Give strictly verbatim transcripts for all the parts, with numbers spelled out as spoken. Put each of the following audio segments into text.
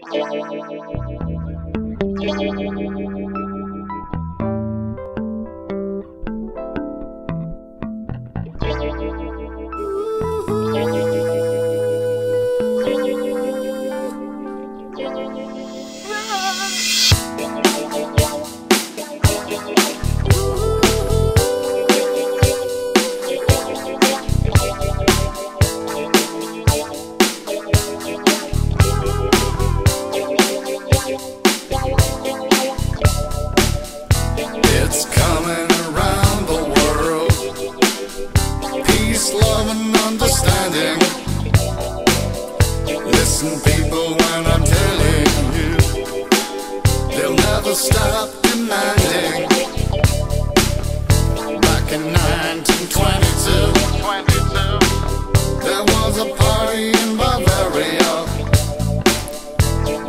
It's coming around the world. Peace, love, and understanding. Listen, people, when I'm telling you, they'll never stop demanding. Back in nineteen twenty-two, there was a party in Bavaria.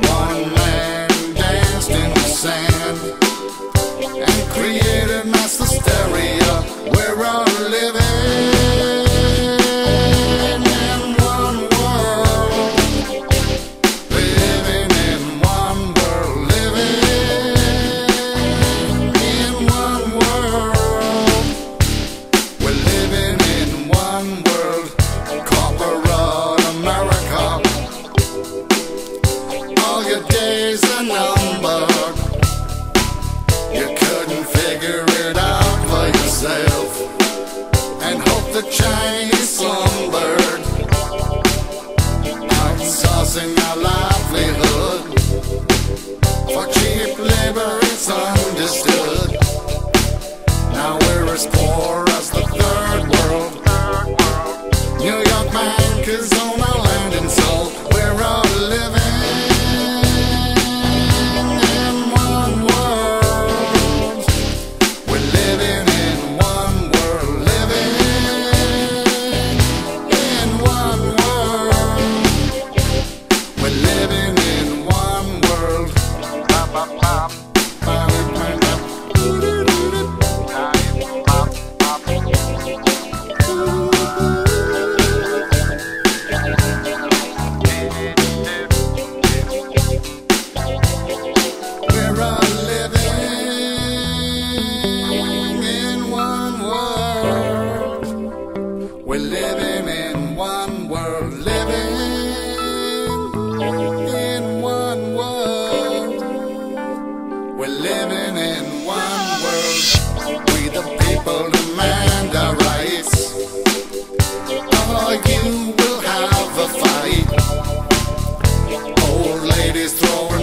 One man danced in the sand and created mass hysteria. We're all living in one world, living in one world, living in one world. We're living in one world, corporate America. All your days are numbered. Figure it out for yourself and hope the Chinese slumbered, outsourcing our livelihood for cheap labor. It's understood now we're as poor as the third world. New York bankers own our land and soul. We're all living. Throw